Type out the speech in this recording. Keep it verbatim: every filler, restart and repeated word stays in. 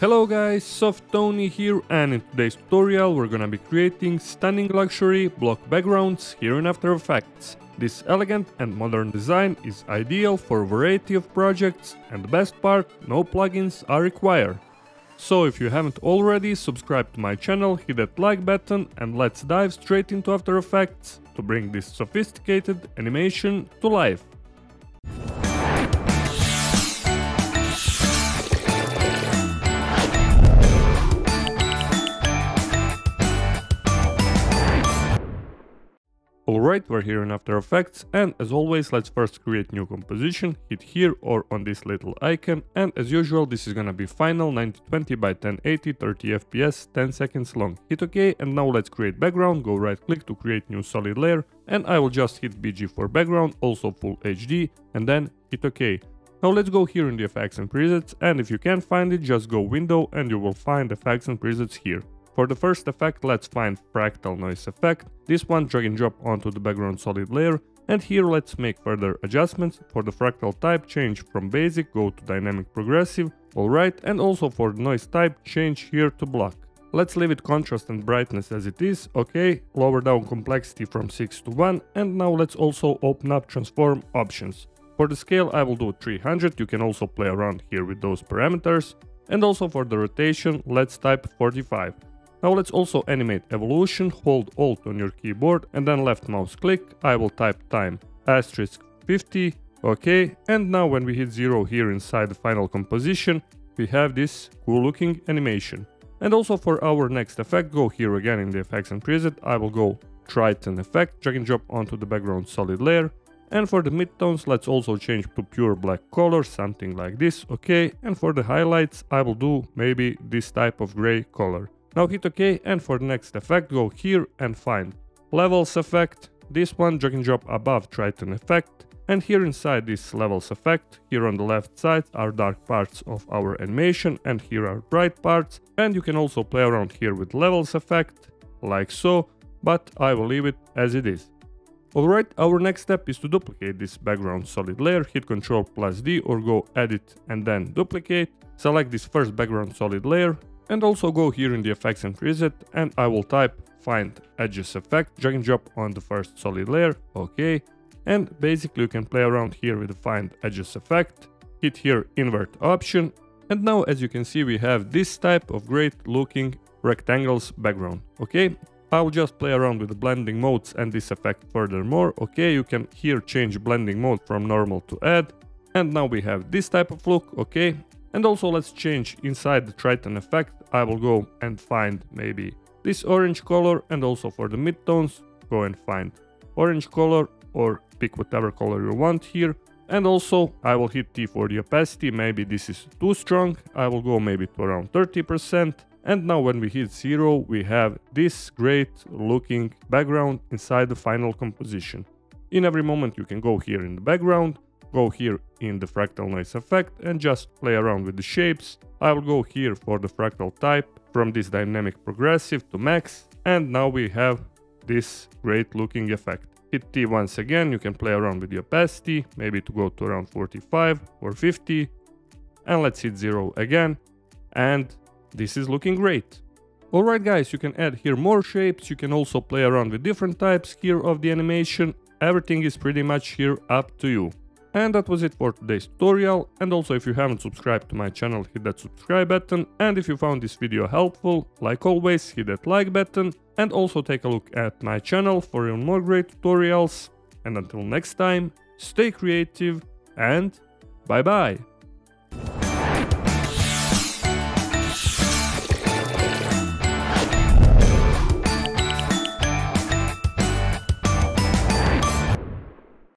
Hello guys, Softoni here, and in today's tutorial we're gonna be creating stunning luxury block backgrounds here in After Effects. This elegant and modern design is ideal for a variety of projects, and the best part, no plugins are required. So if you haven't already, subscribe to my channel, hit that like button, and let's dive straight into After Effects to bring this sophisticated animation to life. Alright, we're here in After Effects, and as always, let's first create new composition, hit here or on this little icon, and as usual this is gonna be final ninety twenty by ten eighty, thirty F P S, ten seconds long. Hit OK, and now let's create background, go right click to create new solid layer, and I will just hit B G for background, also full H D, and then hit OK. Now let's go here in the effects and presets, and if you can't find it, just go window and you will find effects and presets here. For the first effect, let's find fractal noise effect, this one drag and drop onto the background solid layer, and here let's make further adjustments. For the fractal type, change from basic, go to dynamic progressive, alright, and also for the noise type, change here to block. Let's leave it contrast and brightness as it is, okay, lower down complexity from six to one, and now let's also open up transform options. For the scale I will do three hundred, you can also play around here with those parameters, and also for the rotation, let's type forty-five. Now let's also animate evolution, hold Alt on your keyboard and then left mouse click, I will type time asterisk fifty, okay, and now when we hit zero here inside the final composition, we have this cool looking animation. And also for our next effect, go here again in the effects and preset, I will go Tritone effect, drag and drop onto the background solid layer, and for the midtones let's also change to pure black color, something like this, okay, and for the highlights I will do maybe this type of gray color. Now hit OK, and for the next effect go here and find levels effect, this one drag and drop above Tritone effect, and here inside this levels effect, here on the left side are dark parts of our animation and here are bright parts, and you can also play around here with levels effect, like so, but I will leave it as it is. Alright, our next step is to duplicate this background solid layer, hit control plus D or go edit and then duplicate, select this first background solid layer, and also go here in the effects and preset, and I will type find edges effect, drag and drop on the first solid layer, okay, and basically you can play around here with the find edges effect, hit here invert option, and now as you can see we have this type of great looking rectangles background, okay. I'll just play around with the blending modes and this effect furthermore, okay, you can here change blending mode from normal to add, and now we have this type of look, okay. And also let's change inside the Tritone effect, I will go and find maybe this orange color, and also for the midtones go and find orange color or pick whatever color you want here, and also I will hit T for the opacity, maybe this is too strong, I will go maybe to around thirty percent, and now when we hit zero we have this great looking background inside the final composition. In every moment you can go here in the background, go here in the fractal noise effect and just play around with the shapes. I will go here for the fractal type from this dynamic progressive to max, and now we have this great looking effect. Hit T once again, you can play around with the opacity, maybe to go to around forty-five or fifty, and let's hit zero again, and this is looking great. Alright guys, you can add here more shapes, you can also play around with different types here of the animation, everything is pretty much here up to you. And that was it for today's tutorial, and also if you haven't subscribed to my channel, hit that subscribe button, and if you found this video helpful, like always, hit that like button, and also take a look at my channel for even more great tutorials, and until next time, stay creative, and bye bye!